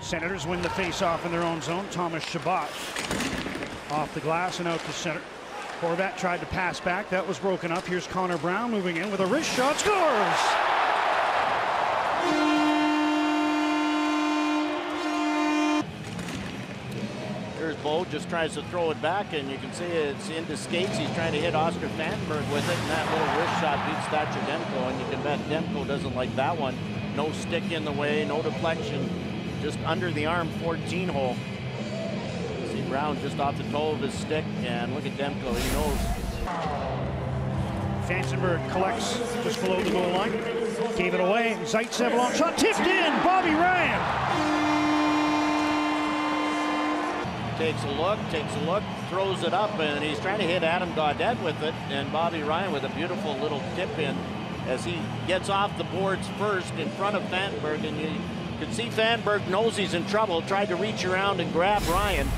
Senators win the face-off in their own zone. Thomas Chabot off the glass and out to center. Horvat tried to pass back. That was broken up. Here's Connor Brown moving in with a wrist shot. Scores! There's Bo, just tries to throw it back, and you can see it's into skates. He's trying to hit Oscar Fantenberg with it, and that little wrist shot beats Thatcher Demko, and you can bet Demko doesn't like that one. No stick in the way, no deflection. Just under the arm, 14 hole. See Brown just off the toe of his stick, and look at Demko, he knows. Fantenberg collects just below the goal line, gave it away. Zaitsev long shot, tipped in, Bobby Ryan. Takes a look, throws it up, and he's trying to hit Adam Gaudette with it, and Bobby Ryan with a beautiful little tip in as he gets off the boards first in front of Fantenberg, and you can see Fantenberg knows he's in trouble, tried to reach around and grab Ryan.